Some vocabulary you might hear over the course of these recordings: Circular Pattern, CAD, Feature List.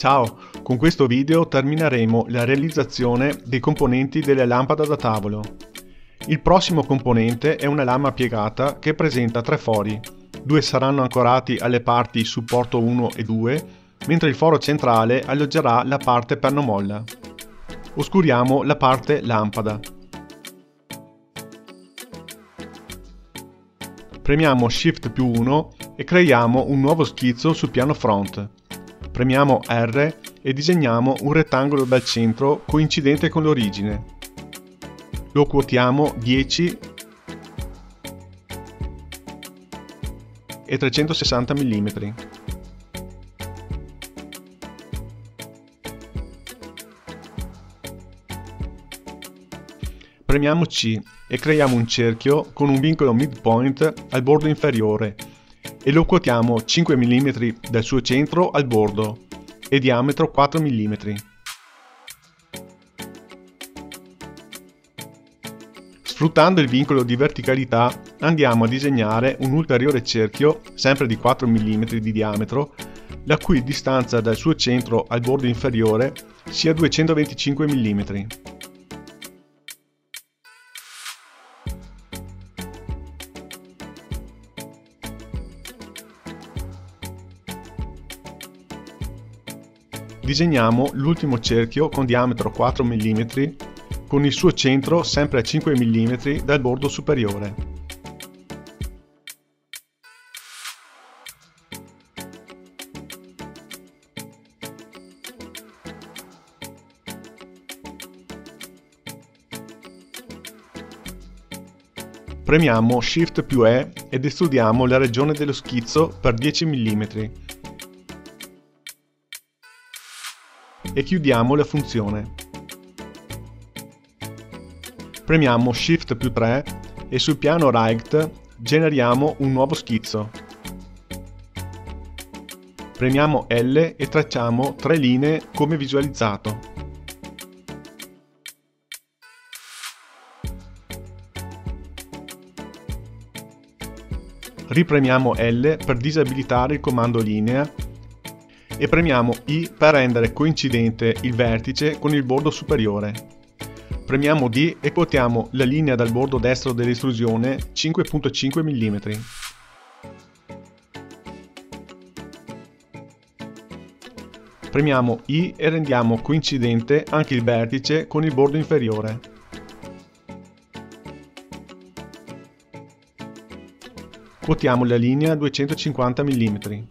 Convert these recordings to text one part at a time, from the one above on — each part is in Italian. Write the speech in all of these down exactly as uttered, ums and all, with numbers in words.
Ciao, con questo video termineremo la realizzazione dei componenti della lampada da tavolo. Il prossimo componente è una lama piegata che presenta tre fori. Due saranno ancorati alle parti supporto uno e due, mentre il foro centrale alloggerà la parte pernomolla. Oscuriamo la parte lampada. Premiamo Shift più uno e creiamo un nuovo schizzo sul piano front. Premiamo R e disegniamo un rettangolo dal centro coincidente con l'origine. Lo quotiamo dieci e trecentosessanta millimetri. Premiamo C e creiamo un cerchio con un vincolo midpoint al bordo inferiore e lo quotiamo cinque millimetri dal suo centro al bordo e diametro quattro millimetri. Sfruttando il vincolo di verticalità andiamo a disegnare un ulteriore cerchio sempre di quattro millimetri di diametro, la cui distanza dal suo centro al bordo inferiore sia duecentoventicinque millimetri. Disegniamo l'ultimo cerchio con diametro quattro millimetri con il suo centro sempre a cinque millimetri dal bordo superiore. Premiamo Shift più E ed estrudiamo la regione dello schizzo per dieci millimetri. E chiudiamo la funzione. Premiamo Shift più tre e sul piano Right generiamo un nuovo schizzo. Premiamo L e tracciamo tre linee come visualizzato. Ripremiamo L per disabilitare il comando linea e premiamo I per rendere coincidente il vertice con il bordo superiore. Premiamo D e quotiamo la linea dal bordo destro dell'estrusione cinque virgola cinque millimetri. Premiamo I e rendiamo coincidente anche il vertice con il bordo inferiore. Quotiamo la linea duecentocinquanta millimetri.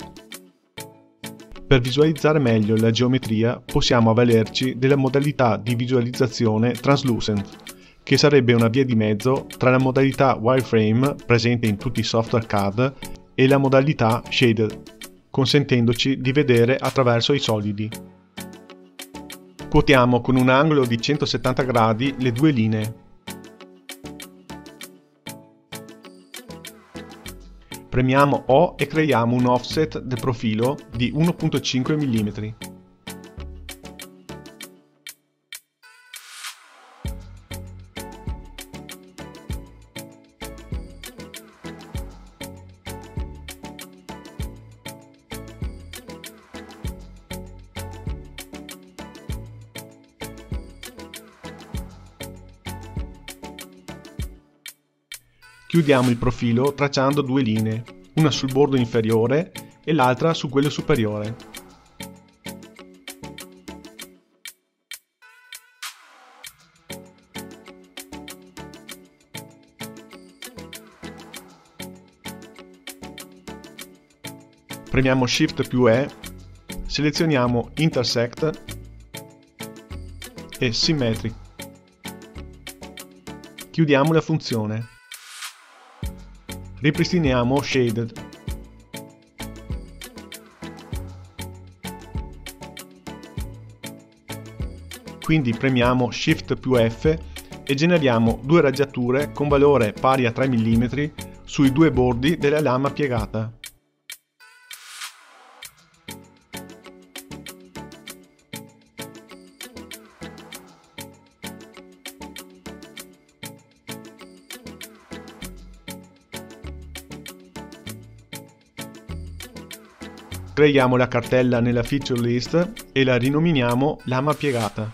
Per visualizzare meglio la geometria possiamo avvalerci della modalità di visualizzazione translucent, che sarebbe una via di mezzo tra la modalità wireframe presente in tutti i software C A D e la modalità shaded, consentendoci di vedere attraverso i solidi. Quotiamo con un angolo di centosettanta gradi le due linee. Premiamo O e creiamo un offset del profilo di uno virgola cinque millimetri. Chiudiamo il profilo tracciando due linee, una sul bordo inferiore e l'altra su quello superiore. Premiamo Shift più E, selezioniamo Intersect e Symmetry. Chiudiamo la funzione. Ripristiniamo Shaded. Quindi premiamo Shift più F e generiamo due raggiature con valore pari a tre millimetri sui due bordi della lama piegata. Creiamo la cartella nella Feature List e la rinominiamo lama piegata.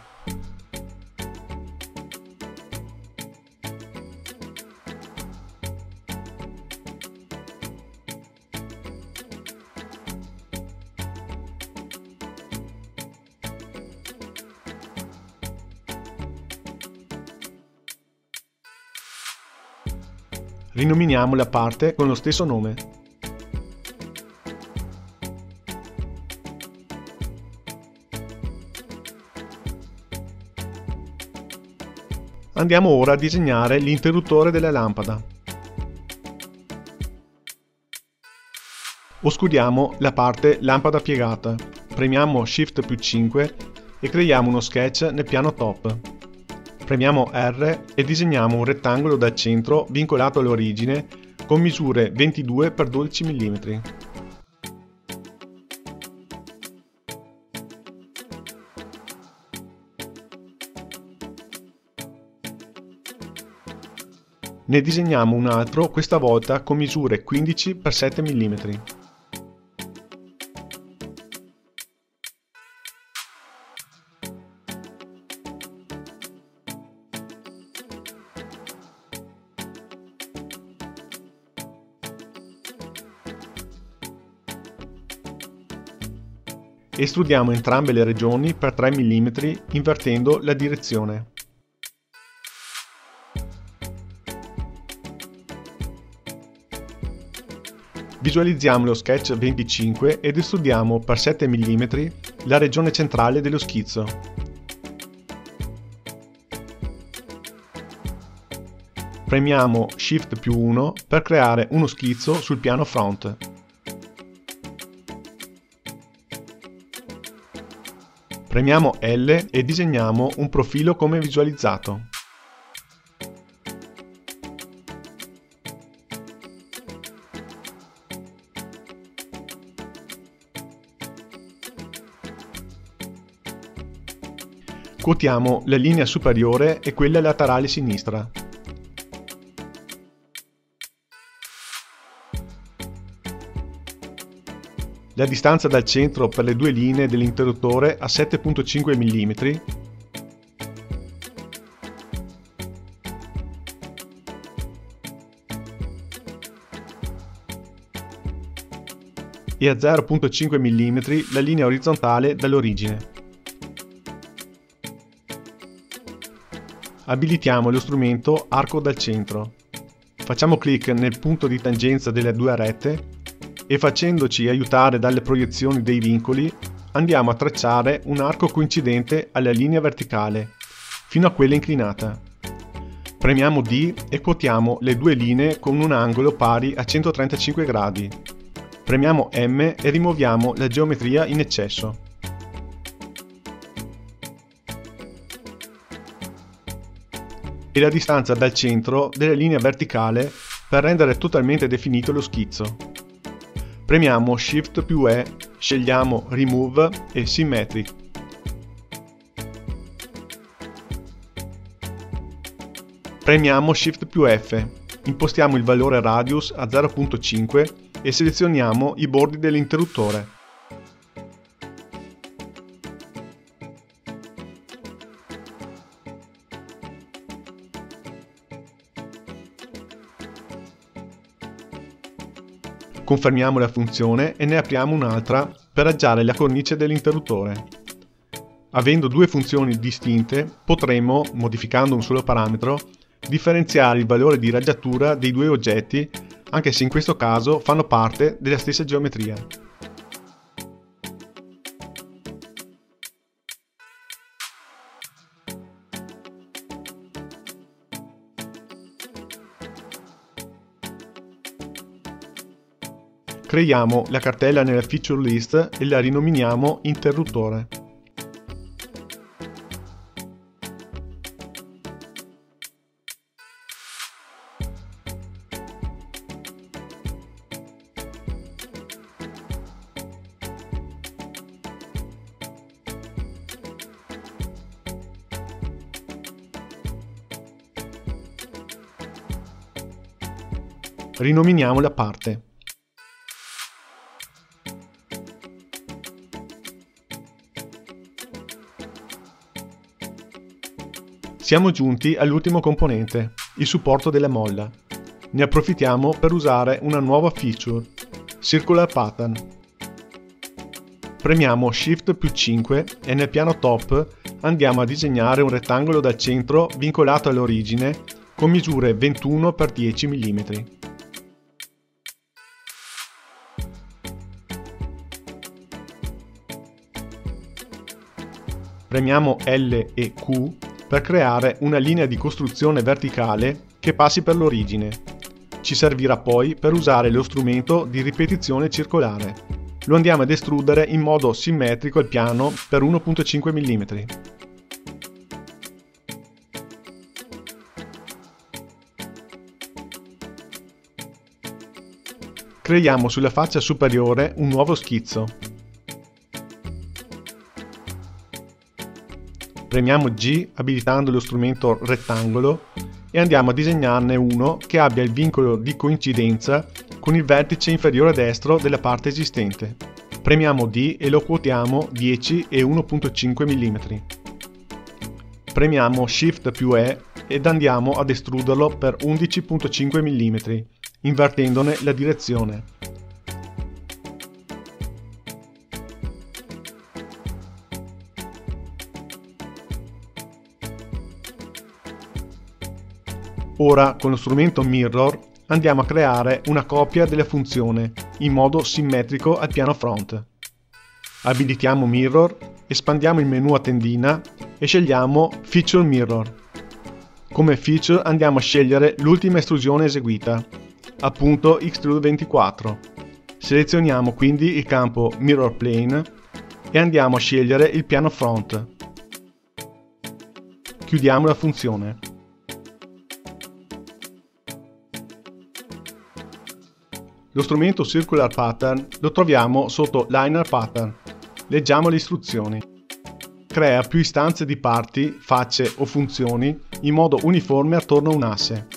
Rinominiamo la parte con lo stesso nome. Andiamo ora a disegnare l'interruttore della lampada. Oscuriamo la parte lampada piegata, premiamo Shift più cinque e creiamo uno sketch nel piano top. Premiamo R e disegniamo un rettangolo dal centro vincolato all'origine con misure ventidue per dodici millimetri. Ne disegniamo un altro, questa volta con misure quindici per sette millimetri. Estrudiamo entrambe le regioni per tre millimetri invertendo la direzione. Visualizziamo lo sketch venticinque ed estrudiamo per sette millimetri la regione centrale dello schizzo. Premiamo Shift più uno per creare uno schizzo sul piano front. Premiamo L e disegniamo un profilo come visualizzato. Quotiamo la linea superiore e quella laterale sinistra. La distanza dal centro per le due linee dell'interruttore a sette virgola cinque millimetri e a zero virgola cinque millimetri la linea orizzontale dall'origine. Abilitiamo lo strumento arco dal centro. Facciamo clic nel punto di tangenza delle due rette e facendoci aiutare dalle proiezioni dei vincoli andiamo a tracciare un arco coincidente alla linea verticale fino a quella inclinata. Premiamo D e quotiamo le due linee con un angolo pari a centotrentacinque gradi. Premiamo M e rimuoviamo la geometria in eccesso. E la distanza dal centro della linea verticale per rendere totalmente definito lo schizzo. Premiamo Shift più E, scegliamo Remove e Symmetric. Premiamo Shift più F, impostiamo il valore Radius a zero virgola cinque e selezioniamo i bordi dell'interruttore. Confermiamo la funzione e ne apriamo un'altra per aggiare la cornice dell'interruttore. Avendo due funzioni distinte, potremo, modificando un solo parametro, differenziare il valore di raggiatura dei due oggetti, anche se in questo caso fanno parte della stessa geometria. Creiamo la cartella nella Feature List e la rinominiamo Interruttore. Rinominiamo la parte. Siamo giunti all'ultimo componente, il supporto della molla. Ne approfittiamo per usare una nuova feature, Circular Pattern. Premiamo Shift più cinque e nel piano top andiamo a disegnare un rettangolo dal centro vincolato all'origine con misure ventuno per dieci millimetri. Premiamo L e Q per creare una linea di costruzione verticale che passi per l'origine. Ci servirà poi per usare lo strumento di ripetizione circolare. Lo andiamo ad estrudere in modo simmetrico al piano per uno virgola cinque millimetri. Creiamo sulla faccia superiore un nuovo schizzo. Premiamo G abilitando lo strumento rettangolo e andiamo a disegnarne uno che abbia il vincolo di coincidenza con il vertice inferiore destro della parte esistente. Premiamo D e lo quotiamo dieci e uno virgola cinque millimetri. Premiamo Shift più E ed andiamo ad estruderlo per undici virgola cinque millimetri, invertendone la direzione. Ora, con lo strumento Mirror, andiamo a creare una copia della funzione in modo simmetrico al piano front. Abilitiamo Mirror, espandiamo il menu a tendina e scegliamo Feature Mirror. Come feature andiamo a scegliere l'ultima estrusione eseguita, appunto Extrude ventiquattro. Selezioniamo quindi il campo Mirror Plane e andiamo a scegliere il piano front. Chiudiamo la funzione. Lo strumento Circular Pattern lo troviamo sotto Linear Pattern. Leggiamo le istruzioni. Crea più istanze di parti, facce o funzioni in modo uniforme attorno a un asse.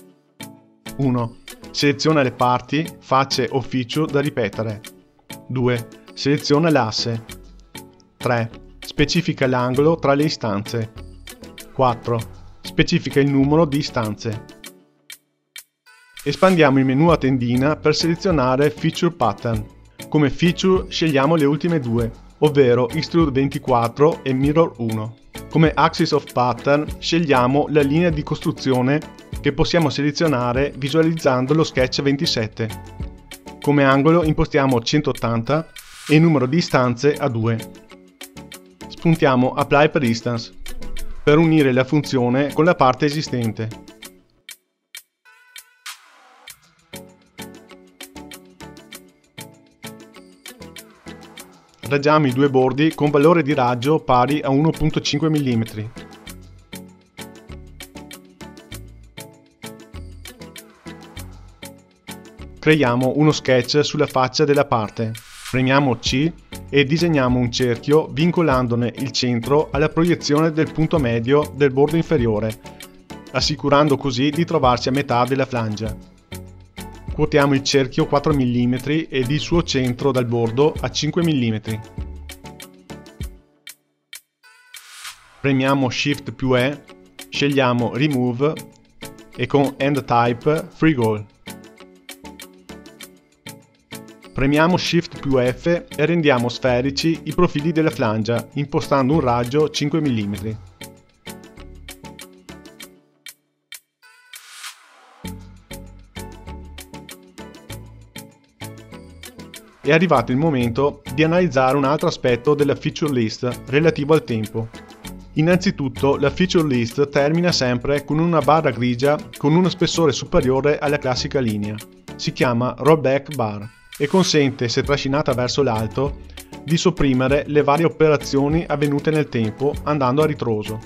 uno. Seleziona le parti, facce o feature da ripetere. due. Seleziona l'asse. tre. Specifica l'angolo tra le istanze. quattro. Specifica il numero di istanze. Espandiamo il menu a tendina per selezionare Feature Pattern. Come feature scegliamo le ultime due, ovvero Extrude ventiquattro e Mirror uno. Come Axis of Pattern scegliamo la linea di costruzione che possiamo selezionare visualizzando lo Sketch ventisette. Come angolo impostiamo centottanta e il numero di istanze a due. Spuntiamo Apply per Instance per unire la funzione con la parte esistente. Raggiamo i due bordi con valore di raggio pari a uno virgola cinque millimetri. Creiamo uno sketch sulla faccia della parte. Premiamo C e disegniamo un cerchio vincolandone il centro alla proiezione del punto medio del bordo inferiore, assicurando così di trovarsi a metà della flangia. Quotiamo il cerchio quattro millimetri ed il suo centro dal bordo a cinque millimetri. Premiamo Shift più E, scegliamo Remove e con End Type Free Goal. Premiamo Shift più F e rendiamo sferici i profili della flangia impostando un raggio cinque millimetri. È arrivato il momento di analizzare un altro aspetto della Feature List relativo al tempo. Innanzitutto la Feature List termina sempre con una barra grigia con uno spessore superiore alla classica linea. Si chiama Rollback Bar e consente, se trascinata verso l'alto, di sopprimere le varie operazioni avvenute nel tempo andando a ritroso.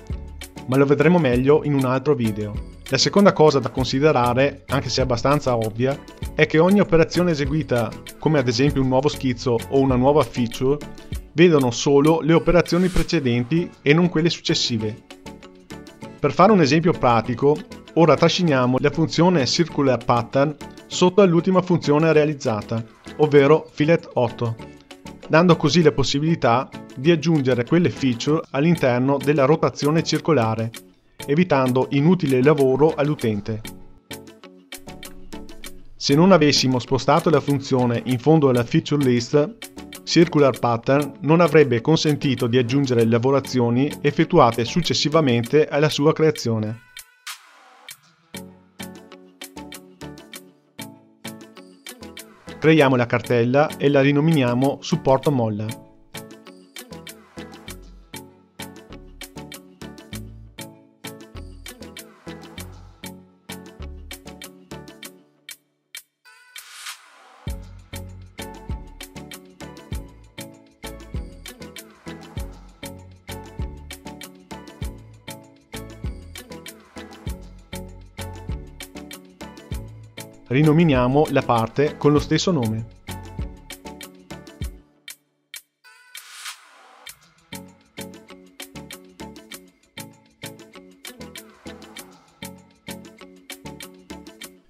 Ma lo vedremo meglio in un altro video. La seconda cosa da considerare, anche se abbastanza ovvia, è che ogni operazione eseguita, come ad esempio un nuovo schizzo o una nuova feature, vedono solo le operazioni precedenti e non quelle successive. Per fare un esempio pratico, ora trasciniamo la funzione Circular Pattern sotto all'ultima funzione realizzata, ovvero Fillet otto, dando così la possibilità di aggiungere quelle feature all'interno della rotazione circolare evitando inutile lavoro all'utente. Se non avessimo spostato la funzione in fondo alla Feature List, Circular Pattern non avrebbe consentito di aggiungere lavorazioni effettuate successivamente alla sua creazione. Creiamo la cartella e la rinominiamo supporto molla. Rinominiamo la parte con lo stesso nome.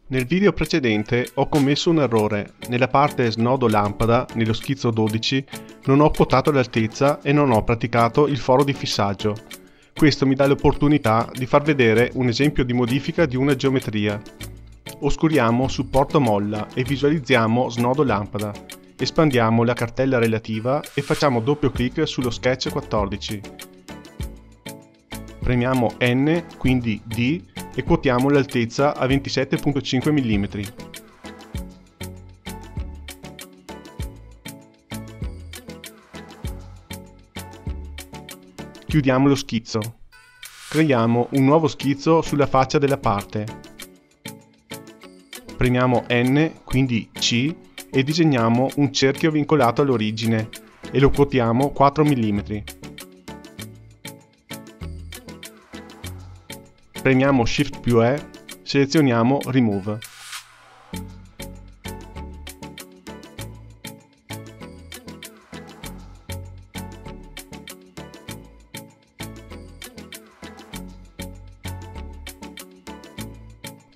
Nel video precedente ho commesso un errore. Nella parte snodo lampada, nello schizzo dodici, non ho quotato l'altezza e non ho praticato il foro di fissaggio. Questo mi dà l'opportunità di far vedere un esempio di modifica di una geometria. Oscuriamo supporto molla e visualizziamo snodo lampada. Espandiamo la cartella relativa e facciamo doppio clic sullo sketch quattordici. Premiamo N, quindi D, e quotiamo l'altezza a ventisette virgola cinque millimetri. Chiudiamo lo schizzo. Creiamo un nuovo schizzo sulla faccia della parte. Premiamo N, quindi C, e disegniamo un cerchio vincolato all'origine e lo quotiamo quattro millimetri. Premiamo Shift più E, selezioniamo Remove.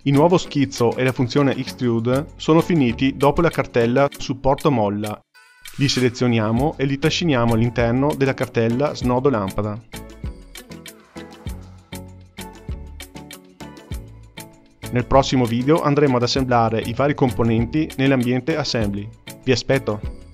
Il nuovo schizzo e la funzione Extrude sono finiti dopo la cartella supporto molla. Li selezioniamo e li trasciniamo all'interno della cartella snodo lampada. Nel prossimo video andremo ad assemblare i vari componenti nell'ambiente assembly. Vi aspetto!